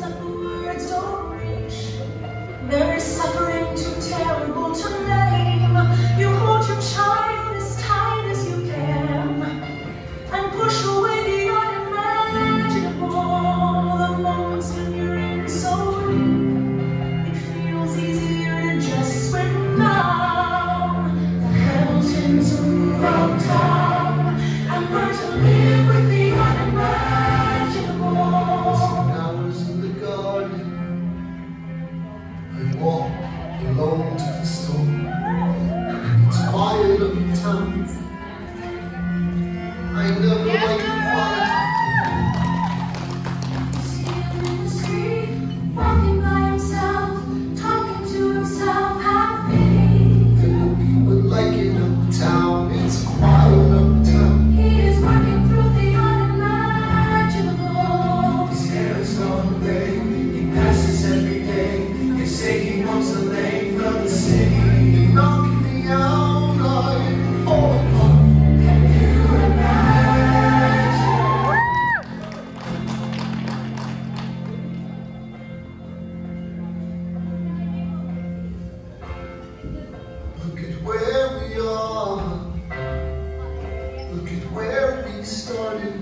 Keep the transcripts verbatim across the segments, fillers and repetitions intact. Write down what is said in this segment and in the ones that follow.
that the words don't reach. There is suffering too terrible to name. You hold your child as tight as you can and push away the unimaginable. The moments when you're in so deep, it feels easier just when now the Hamiltons move out town and learn to live with the unimaginable. Alone to the storm, it's quiet of the town. I never yes, like to find. You see him in the street, walking by himself, talking to himself, happy. And the people like it uptown, it's quiet uptown. He is walking through the unimaginable. He stares all day, he passes every day. They say he wants to live. Look at where we are, look at where we started.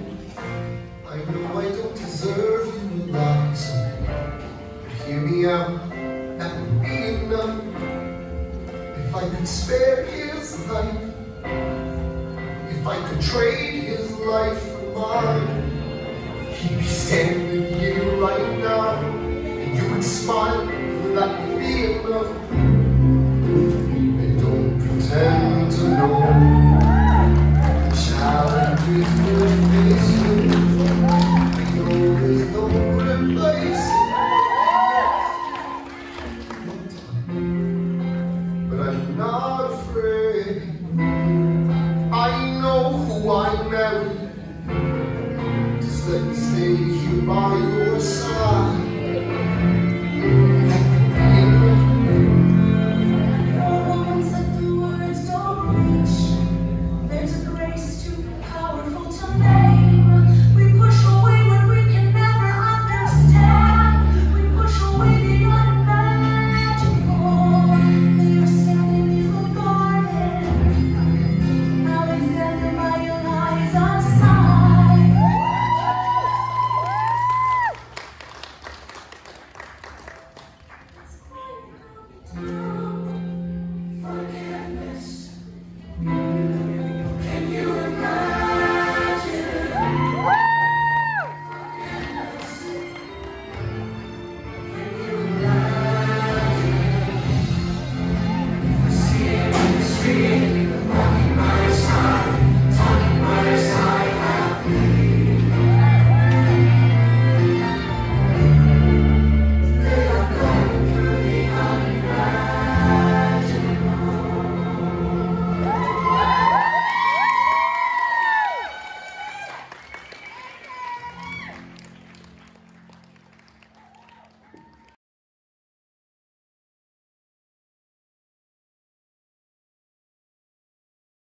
I know I don't deserve you a lot, so hear me out, that would be enough. If I could spare his life, if I could trade his life for mine, he'd be standing here right now, and you would smile, for that would be enough. Pretend to know the challenges.